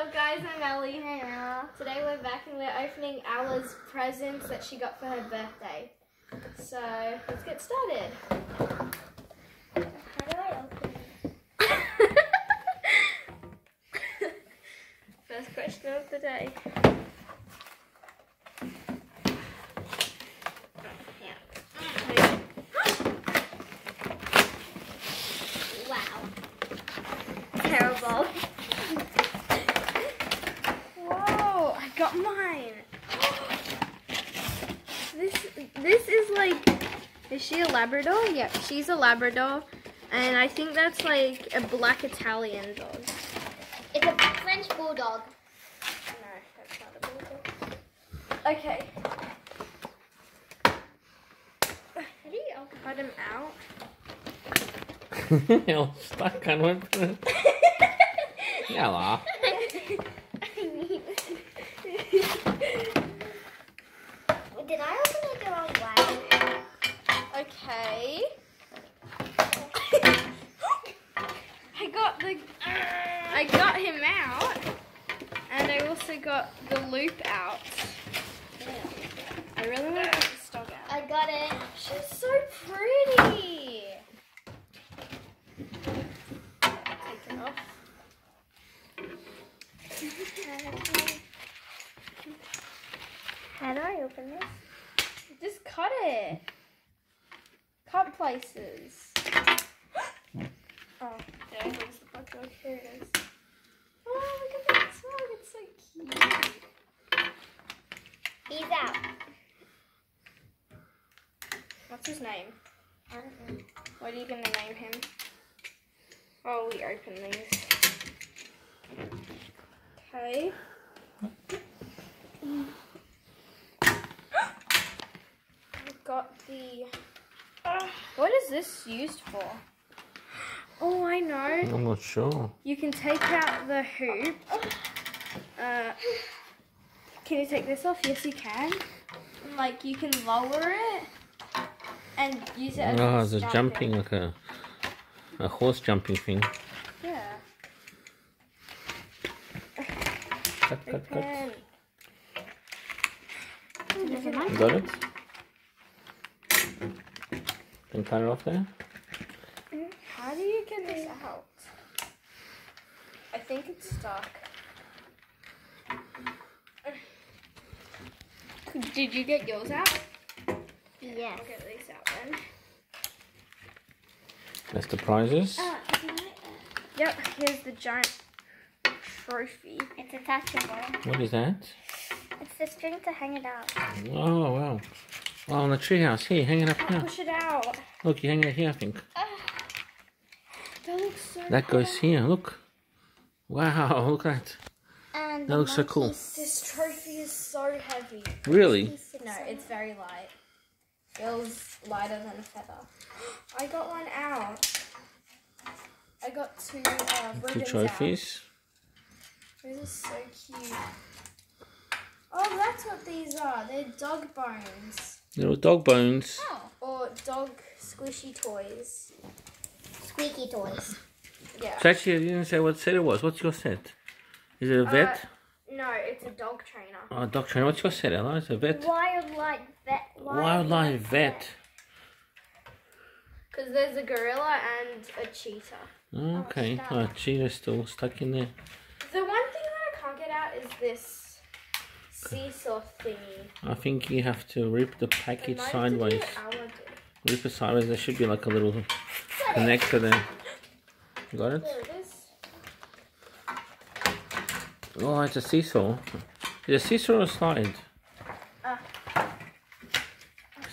What's up guys, I'm Ellie. Hey Ella. Today we're back and we're opening Ella's presents that she got for her birthday. So, let's get started. How do I open it? First question of the day. Wow. Terrible. Got mine. This is like, is she a Labrador? Yep, she's a Labrador, and I think that's like a black Italian dog. It's a French bulldog. No, that's not a bulldog. Okay. How do you cut him out? You're stuck on one. Hello. Did I open it the wrong way? Okay. I got him out, and I also got the loop out. Yeah. I really want to get this dog out. I got it. She's so pretty. Take it off. How do I open this? Just cut it. Cut places. Oh, there it is. The buckle. Here it is. Oh, look at that dog. It's so cute. He's out. What's his name? I don't know. What are you going to name him? Oh, we open these. Okay. Got the. What is this used for? Oh, I know. I'm not sure. You can take out the hoop. Can you take this off? Yes, you can. Like you can lower it and use it. Oh, it's a jumping like a horse jumping thing. Yeah. Cut. You got it. Can cut it off there? How do you get this out? I think it's stuck. Did you get yours out? Yeah. I'll get these out then. That's the prizes. Yep, here's the giant trophy. It's attachable. What is that? It's the string to hang it up. Oh, wow. Oh, on the treehouse. Here, hang it up now. Push it out. Look, you hang it here, I think. That looks so cool. That goes here, look. Wow, look at that. And that looks so cool. This trophy is so heavy. Really? No, it's very light. Feels lighter than a feather. I got one out. I got two trophies. Out. This is so cute. Oh, that's what these are. They're dog bones. Little dog bones. Oh. Or dog squishy toys. Squeaky toys. Yeah. So actually, you didn't say what set it was. What's your set? Is it a vet? No, it's a dog trainer. Oh, dog trainer. What's your set, Ella? It's a vet. Wildlife vet. Wildlife vet. Because there's a gorilla and a cheetah. Oh, okay. Oh, cheetah's still stuck in there. The one thing that I can't get out is this. Seesaw thingy. I think you have to rip the package sideways. Rip it sideways. There should be like a little connector there. Got it? There it is. Oh, it's a seesaw. Is it a seesaw or a slide?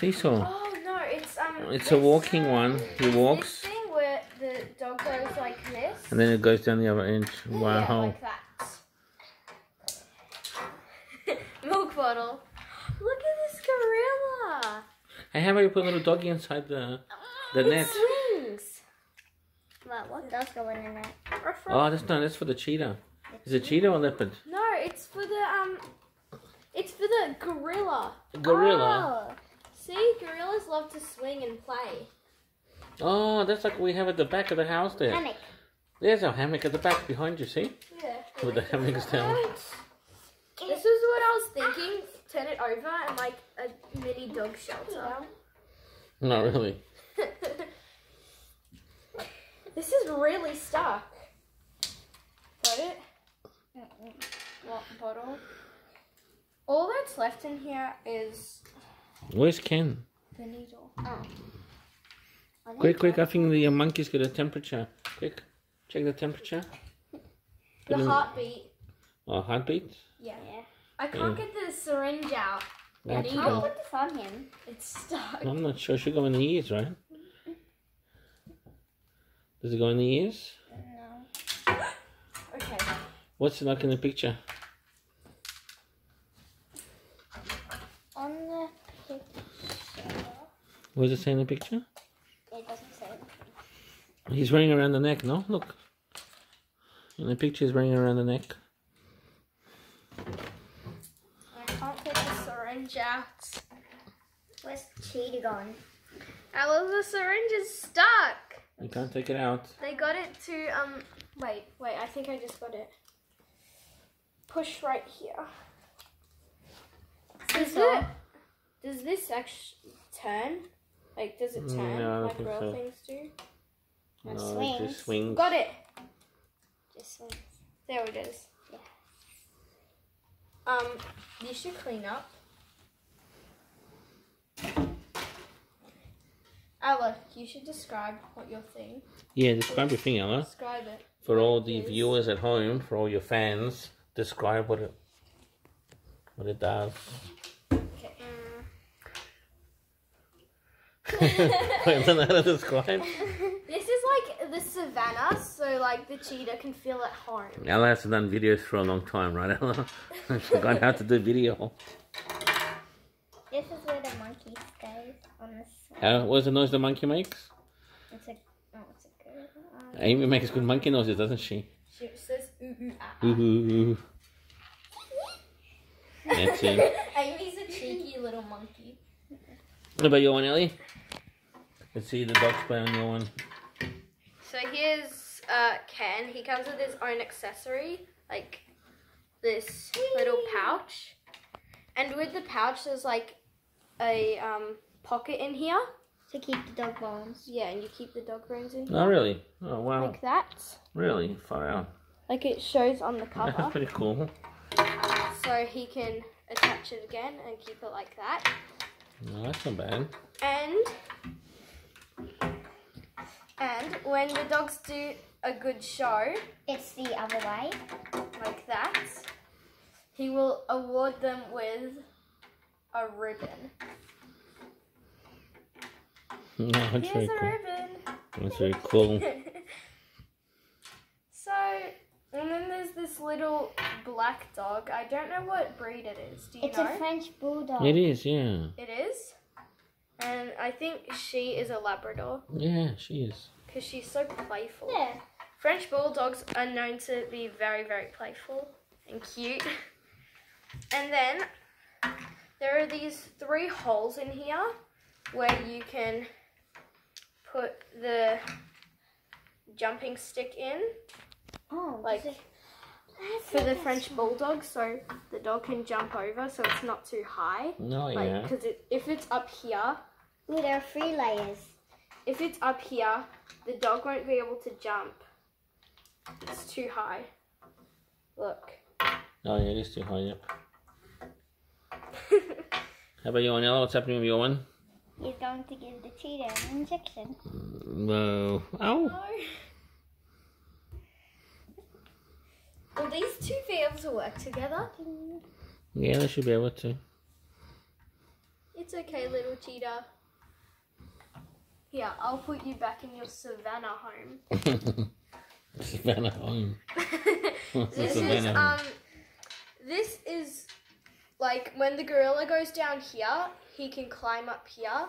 Seesaw. Oh no, it's a walking one. He walks. This thing where the dog goes like this. And then it goes down the other end. Wow. Yeah, like that. Bottle. Look at this gorilla. Hey, how about you put a little doggy inside the net? Swings. What else going in there? Oh, that's for the cheetah. Is it cheetah or leopard? No, it's for the gorilla. Gorilla. Oh, see, gorillas love to swing and play. Oh, that's like we have at the back of the house there. Hammock. There's our hammock at the back behind you, see? Yeah. With the hammocks down. This is what I was thinking. Turn it over and like a mini dog shelter. Not really. This is really stuck. Got it? What bottle? All that's left in here is... Where's Ken? The needle. Oh. Quick, I think the monkey's got a temperature. Quick, check the temperature. The heartbeat. Oh, heartbeat? Yeah. I can't get the syringe out. How do you put this on him? It's stuck. I'm not sure. It should go in the ears, right? Does it go in the ears? No. Okay. What's it like in the picture? On the picture. What does it say in the picture? It doesn't say anything. He's running around the neck, no? Look. In the picture, he's running around the neck. Out. Where's the cheetah gone? Well, the syringe is stuck. You can't take it out. They got it to wait, I think I just got it. Push right here. Does this actually turn? Like, does it turn like real things do? No, it swings. Just swings. Got it. Just swings. There it is. Yeah. You should clean up. Ella, you should describe what your thing. Yeah, describe your thing, Ella. Describe it. For all the viewers at home, for all your fans, describe what it does. Okay. Wait, I don't know how to describe. This is like the savannah, so like the cheetah can feel at home. Ella hasn't done videos for a long time, right, Ella? I forgot how to do video. This is where the monkey stays on the side. What's the noise the monkey makes? It's a good one. Amy makes good monkey noises, doesn't she? She says ooh ah. Ooh. That's it. Amy's a cheeky little monkey. What about your one, Ellie? Let's see the dogs play on your one. So here's Ken. He comes with his own accessory, like this little pouch. And with the pouch, there's like a pocket in here. To keep the dog bones. Yeah, and you keep the dog bones in here. Oh, really? Oh, wow. Like that. Really? Far out. Like it shows on the cover. That's pretty cool. So he can attach it again and keep it like that. No, that's not bad. And when the dogs do a good show... It's the other way. Like that. He will award them with a ribbon. No, that's Here's a cool. ribbon. That's very cool. So, and then there's this little black dog. I don't know what breed it is. Do you know? It's a French bulldog. It is, yeah. It is? And I think she is a Labrador. Yeah, she is. Because she's so playful. Yeah. French bulldogs are known to be very, very playful and cute. And then there are these three holes in here where you can put the jumping stick in, like for the French bulldog, so the dog can jump over, so it's not too high. No, yeah. Because if it's up here, there are three layers. If it's up here, the dog won't be able to jump. It's too high. Look. Oh yeah, it is too high, yep. How about you, Ella? What's happening with your one? He's going to give the cheetah an injection. No. Ow! No. Will these two be able to work together? Yeah, they should be able to. It's okay, little cheetah. Yeah, I'll put you back in your savannah home. Savannah home. This is like when the gorilla goes down here, he can climb up here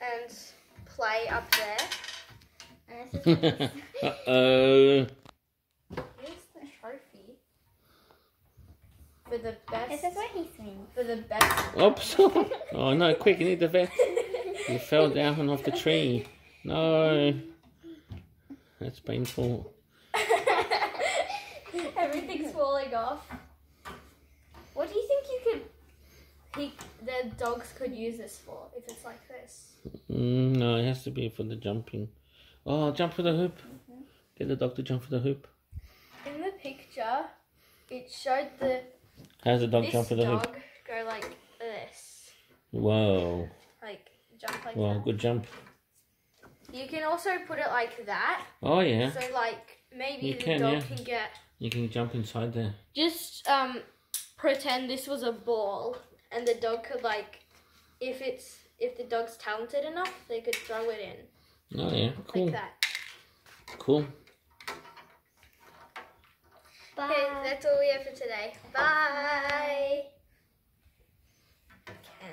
and play up there. And this is what Here's the trophy for the best. This is what he sings. For the best. Oops! Oh no! Quick, you need the vet. You fell down off the tree. No, that's painful. Everything's falling off. What do you think the dogs could use this for if it's like this? No, it has to be for the jumping. Oh, jump for the hoop. Mm-hmm. Get the dog to jump for the hoop. In the picture, it showed the... How's the dog jump for the hoop? This dog go like this. Whoa. Like, jump like that. Wow, good jump. You can also put it like that. Oh, yeah. So, like, maybe the dog can get... You can jump inside there. Just, pretend this was a ball. And the dog could, like, if the dog's talented enough, they could throw it in. Oh, yeah. Cool. Like that. Cool. Bye. Okay, that's all we have for today. Bye.